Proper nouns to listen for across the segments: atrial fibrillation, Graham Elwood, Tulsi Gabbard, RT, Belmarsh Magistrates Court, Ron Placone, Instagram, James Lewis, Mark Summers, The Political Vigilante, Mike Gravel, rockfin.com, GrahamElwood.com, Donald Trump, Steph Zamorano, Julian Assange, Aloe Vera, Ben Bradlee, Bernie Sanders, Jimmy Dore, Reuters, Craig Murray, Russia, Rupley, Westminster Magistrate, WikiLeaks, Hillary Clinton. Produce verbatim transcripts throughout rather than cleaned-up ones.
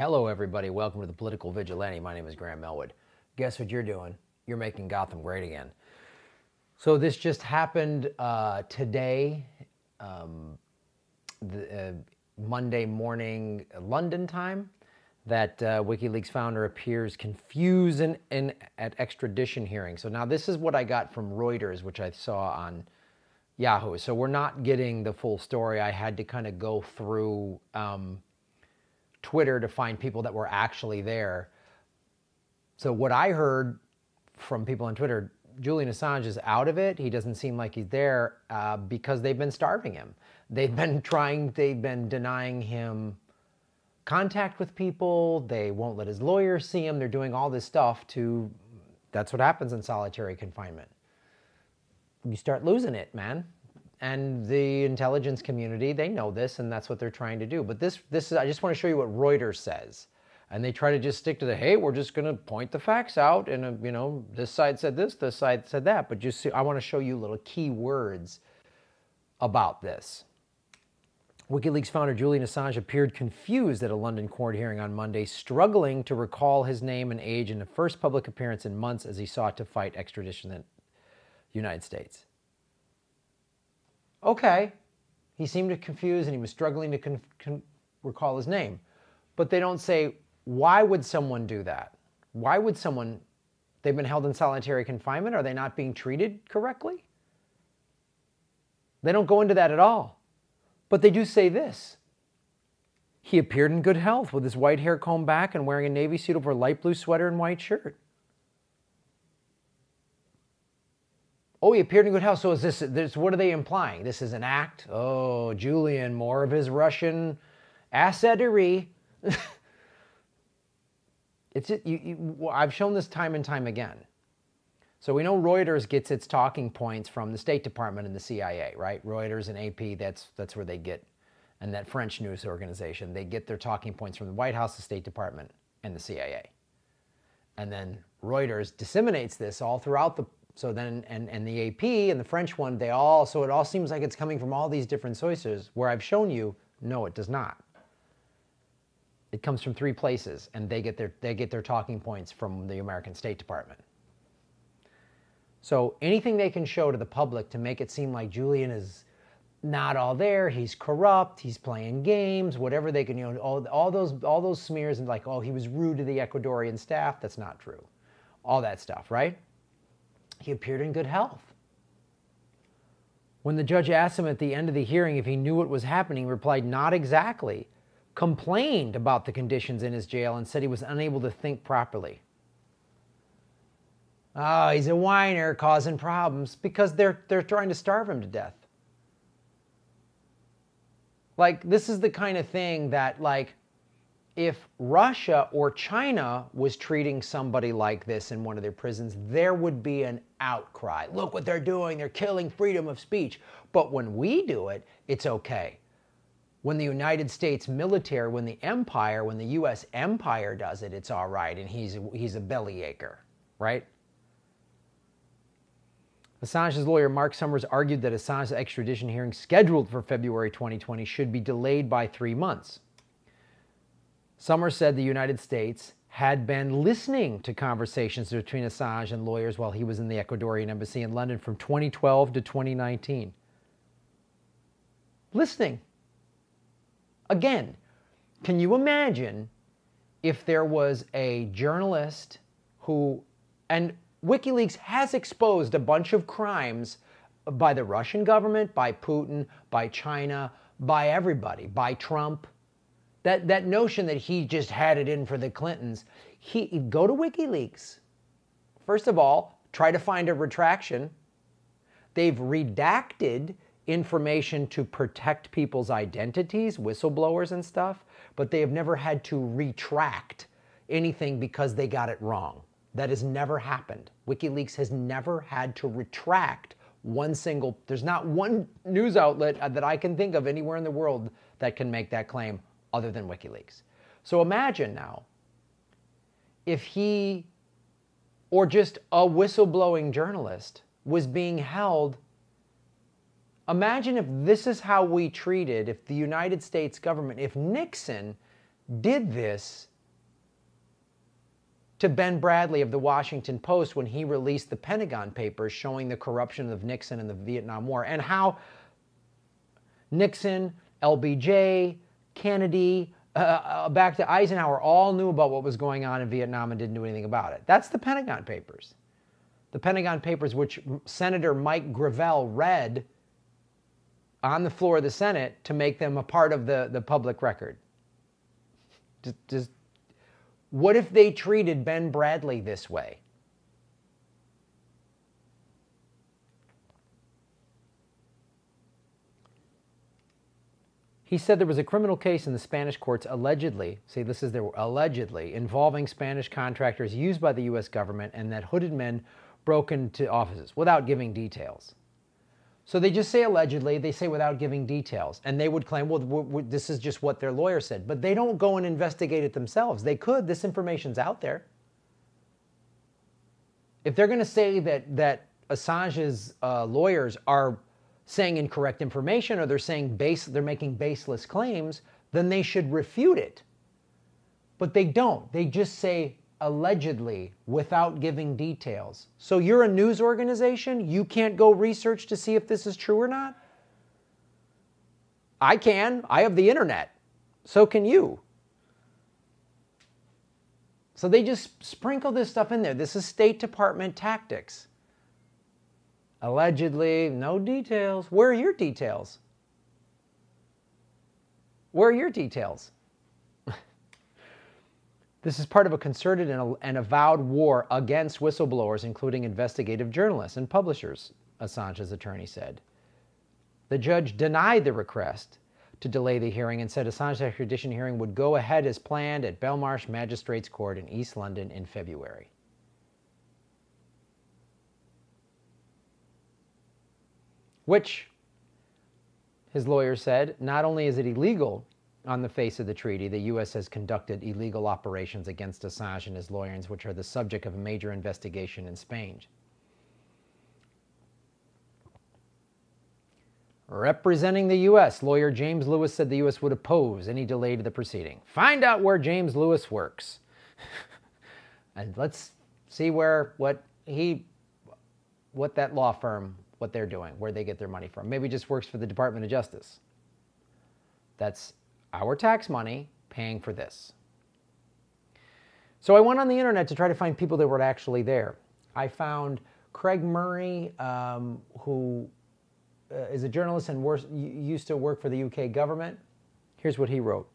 Hello everybody, welcome to The Political Vigilante. My name is Graham Elwood. Guess what you're doing? You're making Gotham great again. So this just happened uh, today, um, the, uh, Monday morning London time, that uh, WikiLeaks founder appears confused in, in, at extradition hearing. So now this is what I got from Reuters, which I saw on Yahoo. So we're not getting the full story. I had to kind of go through um, Twitter to find people that were actually there. So what I heard from people on Twitter, Julian Assange is out of it. He doesn't seem like he's there uh, because they've been starving him. They've been trying, they've been denying him contact with people. They won't let his lawyer see him. They're doing all this stuff to, that's what happens in solitary confinement. You start losing it, man. And the intelligence community, they know this, and that's what they're trying to do. But this, this is, I just want to show you what Reuters says. And they try to just stick to the, hey, we're just going to point the facts out. And, uh, you know, this side said this, this side said that. But just see, I want to show you little key words about this. WikiLeaks founder Julian Assange appeared confused at a London court hearing on Monday, struggling to recall his name and age in the first public appearance in months as he sought to fight extradition in the United States. Okay, he seemed confused and he was struggling to con con recall his name. But they don't say, why would someone do that? Why would someone, they've been held in solitary confinement? Are they not being treated correctly? They don't go into that at all. But they do say this. He appeared in good health with his white hair combed back and wearing a navy suit over a light blue sweater and white shirt. Oh, he appeared in good health. So is this, this, what are they implying? This is an act? Oh, Julian, more of his Russian assetery. It's it. You, you, I've shown this time and time again. So we know Reuters gets its talking points from the State Department and the C I A, right? Reuters and A P. That's that's where they get, and that French news organization. They get their talking points from the White House, the State Department, and the C I A. And then Reuters disseminates this all throughout the. So then, and and the A P and the French one. They all. So it all seems like it's coming from all these different sources. Where I've shown you, no, it does not. It comes from three places, and they get their they get their talking points from the American State Department. So anything they can show to the public to make it seem like Julian is not all there, he's corrupt, he's playing games, whatever they can, you know, all, all those all those smears and like, oh, he was rude to the Ecuadorian staff. That's not true. All that stuff, right? He appeared in good health. When the judge asked him at the end of the hearing if he knew what was happening, he replied, "Not exactly." Complained about the conditions in his jail and said he was unable to think properly. Oh, he's a whiner causing problems because they're, they're trying to starve him to death. Like, this is the kind of thing that, like, if Russia or China was treating somebody like this in one of their prisons, there would be an outcry. Look what they're doing. They're killing freedom of speech. But when we do it, it's okay. When the United States military, when the empire, when the U S empire does it, it's all right, and he's, he's a bellyacher, right? Assange's lawyer, Mark Summers, argued that Assange's extradition hearing scheduled for February twenty twenty should be delayed by three months. Summers said the United States had been listening to conversations between Assange and lawyers while he was in the Ecuadorian embassy in London from twenty twelve to twenty nineteen. Listening. Again, can you imagine if there was a journalist who, and WikiLeaks has exposed a bunch of crimes by the Russian government, by Putin, by China, by everybody, by Trump. That, that notion that he just had it in for the Clintons, he, he'd go to WikiLeaks. First of all, try to find a retraction. They've redacted information to protect people's identities, whistleblowers and stuff, but they have never had to retract anything because they got it wrong. That has never happened. WikiLeaks has never had to retract one single, there's not one news outlet that I can think of anywhere in the world that can make that claim other than WikiLeaks. So imagine now if he, or just a whistleblowing journalist, was being held. Imagine if this is how we treated, if the United States government, if Nixon did this to Ben Bradlee of The Washington Post when he released the Pentagon Papers showing the corruption of Nixon in the Vietnam War, and how Nixon, L B J, Kennedy, uh, back to Eisenhower, all knew about what was going on in Vietnam and didn't do anything about it. That's the Pentagon Papers. The Pentagon Papers, which Senator Mike Gravel read on the floor of the Senate to make them a part of the, the public record. Just, just, what if they treated Ben Bradlee this way? He said there was a criminal case in the Spanish courts allegedly, see this is their allegedly, involving Spanish contractors used by the U S government, and that hooded men broke into offices without giving details. So they just say allegedly, they say without giving details, and they would claim, well, w w this is just what their lawyer said, but they don't go and investigate it themselves. They could. This information's out there. If they're going to say that, that Assange's uh, lawyers are saying incorrect information, or they're saying base, they're making baseless claims, then they should refute it. But they don't. They just say allegedly without giving details. So you're a news organization? You can't go research to see if this is true or not? I can. I have the internet. So can you. So they just sprinkle this stuff in there. This is State Department tactics. Allegedly, no details. Where are your details? Where are your details? This is part of a concerted and avowed war against whistleblowers, including investigative journalists and publishers, Assange's attorney said. The judge denied the request to delay the hearing and said Assange's extradition hearing would go ahead as planned at Belmarsh Magistrates Court in East London in February. Which, his lawyer said, not only is it illegal on the face of the treaty, the U S has conducted illegal operations against Assange and his lawyers, which are the subject of a major investigation in Spain. Representing the U S, lawyer James Lewis said the U S would oppose any delay to the proceeding. Find out where James Lewis works. And let's see where, what he, what that law firm, what they're doing, where they get their money from. Maybe just works for the Department of Justice. That's our tax money paying for this. So I went on the internet to try to find people that were actually there. I found Craig Murray, um, who uh, is a journalist and worse, used to work for the U K government. Here's what he wrote.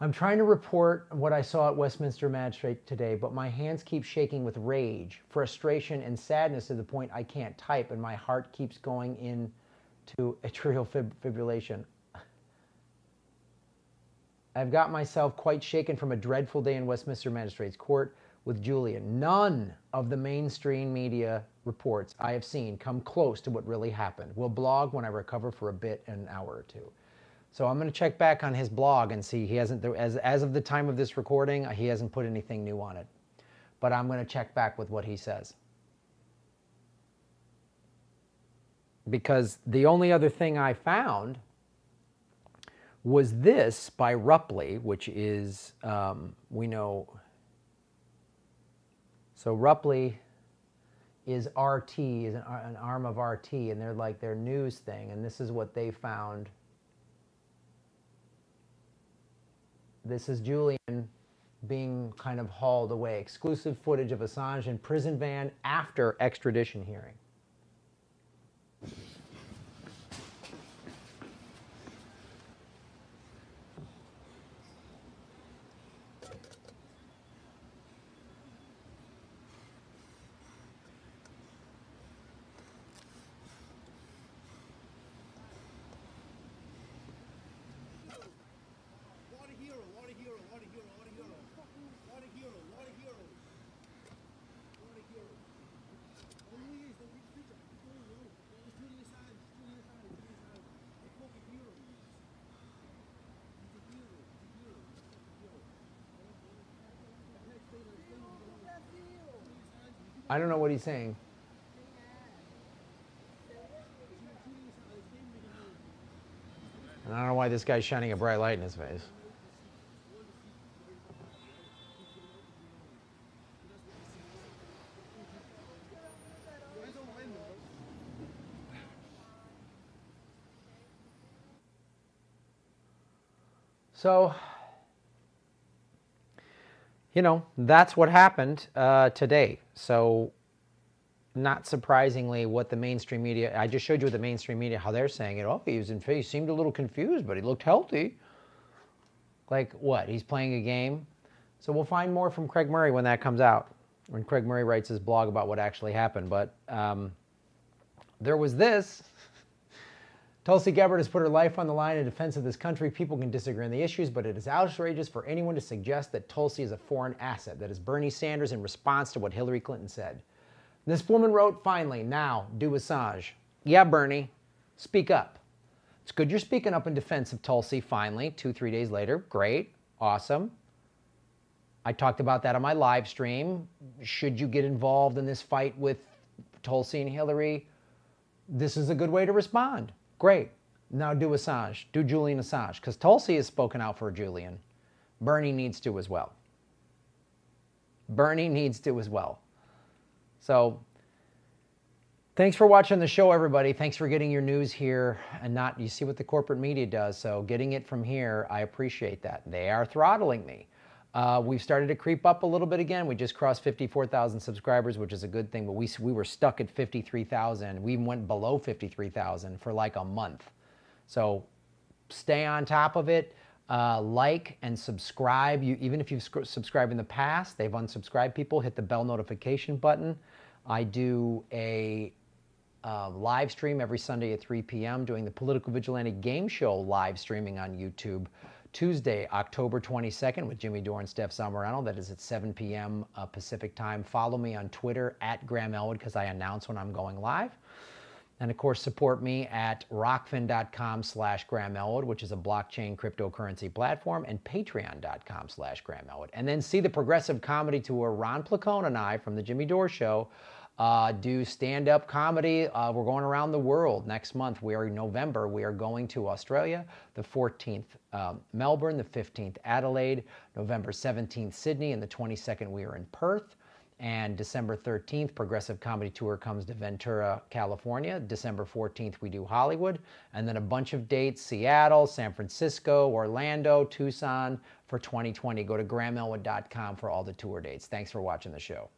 I'm trying to report what I saw at Westminster Magistrate today, but my hands keep shaking with rage, frustration, and sadness to the point I can't type, and my heart keeps going into atrial fib fibrillation. I've got myself quite shaken from a dreadful day in Westminster Magistrates Court with Julian. None of the mainstream media reports I have seen come close to what really happened. We'll blog when I recover for a bit in an hour or two. So I'm going to check back on his blog and see. He hasn't, as, as of the time of this recording, he hasn't put anything new on it. But I'm going to check back with what he says. Because the only other thing I found was this by Rupley, which is, um, we know, so Rupley is R T, is an, an arm of R T, and they're like their news thing, and this is what they found. This is Julian being kind of hauled away. Exclusive footage of Assange in prison van after extradition hearing. I don't know what he's saying. And I don't know why this guy's shining a bright light in his face. So, you know, that's what happened uh, today. So, not surprisingly, what the mainstream media, I just showed you what the mainstream media, how they're saying it. Oh, he was in he seemed a little confused, but he looked healthy. Like what? He's playing a game? So we'll find more from Craig Murray when that comes out, when Craig Murray writes his blog about what actually happened. But um, there was this. Tulsi Gabbard has put her life on the line in defense of this country. People can disagree on the issues, but it is outrageous for anyone to suggest that Tulsi is a foreign asset. That is Bernie Sanders in response to what Hillary Clinton said. This woman wrote, finally, now, do Assange. Yeah, Bernie, speak up. It's good you're speaking up in defense of Tulsi, finally, two, three days later. Great, awesome. I talked about that on my live stream. Should you get involved in this fight with Tulsi and Hillary? This is a good way to respond. Great, now do Assange, do Julian Assange, because Tulsi has spoken out for Julian. Bernie needs to as well. Bernie needs to as well. So, thanks for watching the show, everybody. Thanks for getting your news here and not, you see what the corporate media does. So getting it from here, I appreciate that. They are throttling me. Uh, we've started to creep up a little bit again. We just crossed fifty-four thousand subscribers, which is a good thing, but we, we were stuck at fifty-three thousand. We went below fifty-three thousand for like a month. So stay on top of it. Uh, like and subscribe. You, even if you've subscribed in the past, they've unsubscribed people, hit the bell notification button. I do a uh, live stream every Sunday at three p m doing the Political Vigilante Game Show live streaming on YouTube Tuesday, October twenty-second with Jimmy Dore and Steph Zamorano. That is at seven p m Uh, Pacific time. Follow me on Twitter at Graham Elwood because I announce when I'm going live. And of course, support me at rockfin.com slash Graham Elwood, which is a blockchain cryptocurrency platform, and patreon.com slash Graham Elwood. And then see the progressive comedy tour. Ron Placone and I from the Jimmy Dore Show uh, do stand-up comedy. Uh, we're going around the world next month. We are in November. We are going to Australia, the fourteenth um, Melbourne, the fifteenth Adelaide, November seventeenth Sydney, and the twenty-second we are in Perth. And December thirteenth, Progressive Comedy Tour comes to Ventura, California. December fourteenth, we do Hollywood. And then a bunch of dates, Seattle, San Francisco, Orlando, Tucson for twenty twenty. Go to Graham Elwood dot com for all the tour dates. Thanks for watching the show.